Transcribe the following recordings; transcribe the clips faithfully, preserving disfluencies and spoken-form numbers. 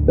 Chew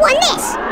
on this!